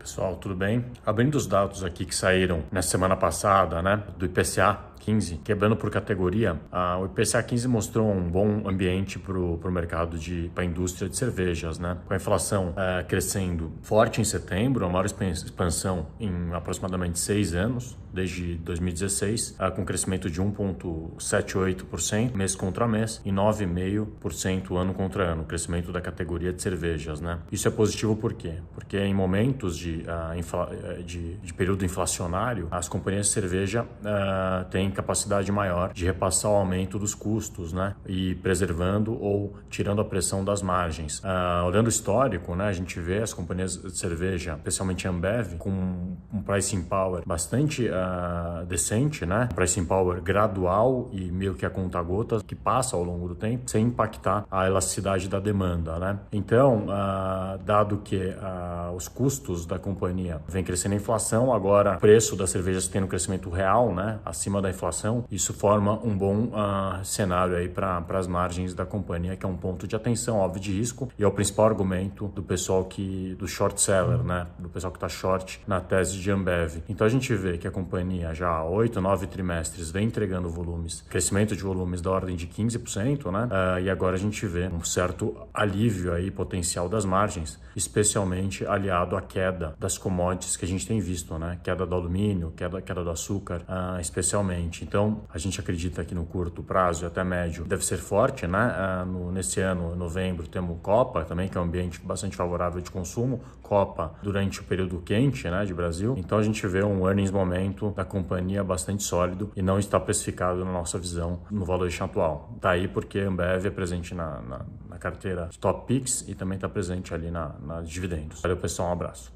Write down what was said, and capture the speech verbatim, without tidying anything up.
Pessoal, tudo bem? Abrindo os dados aqui que saíram na semana passada, né, do I P C A quinze, quebrando por categoria, a, o I P C A quinze mostrou um bom ambiente para o mercado, para a indústria de cervejas, né? Com a inflação é, crescendo forte em setembro, a maior expansão em aproximadamente seis anos, desde dois mil e dezesseis, é, com crescimento de um vírgula setenta e oito por cento mês contra mês e nove vírgula cinco por cento ano contra ano, crescimento da categoria de cervejas, né? Isso é positivo por quê? Porque em momentos de De, de, de período inflacionário, as companhias de cerveja uh, têm capacidade maior de repassar o aumento dos custos, né? E preservando ou tirando a pressão das margens. Uh, olhando o histórico, né? A gente vê as companhias de cerveja, especialmente a Ambev, com um pricing power bastante uh, decente, né? Um pricing power gradual e meio que a conta-gotas, que passa ao longo do tempo, sem impactar a elasticidade da demanda, né? Então, uh, dado que uh, os custos da companhia vem crescendo a inflação, agora o preço das cervejas tendo um crescimento real, né, acima da inflação, isso forma um bom uh, cenário aí para as margens da companhia, que é um ponto de atenção, óbvio, de risco, e é o principal argumento do pessoal que, do short seller, né, do pessoal que está short na tese de Ambev. Então a gente vê que a companhia já há oito, nove trimestres vem entregando volumes, crescimento de volumes da ordem de quinze por cento, né, uh, e agora a gente vê um certo alívio aí potencial das margens, especialmente aliado à queda das commodities que a gente tem visto, né? Queda do alumínio, queda, queda do açúcar, uh, especialmente. Então, a gente acredita que no curto prazo e até médio deve ser forte, né? Uh, no, nesse ano, novembro, temos Copa também, que é um ambiente bastante favorável de consumo. Copa durante o período quente, né, de Brasil. Então, a gente vê um earnings momento da companhia bastante sólido e não está precificado na nossa visão no valuation atual. Tá aí porque a Ambev é presente na, na, na carteira Top Picks e também está presente ali na, nas dividendos. Valeu, pessoal. Um abraço.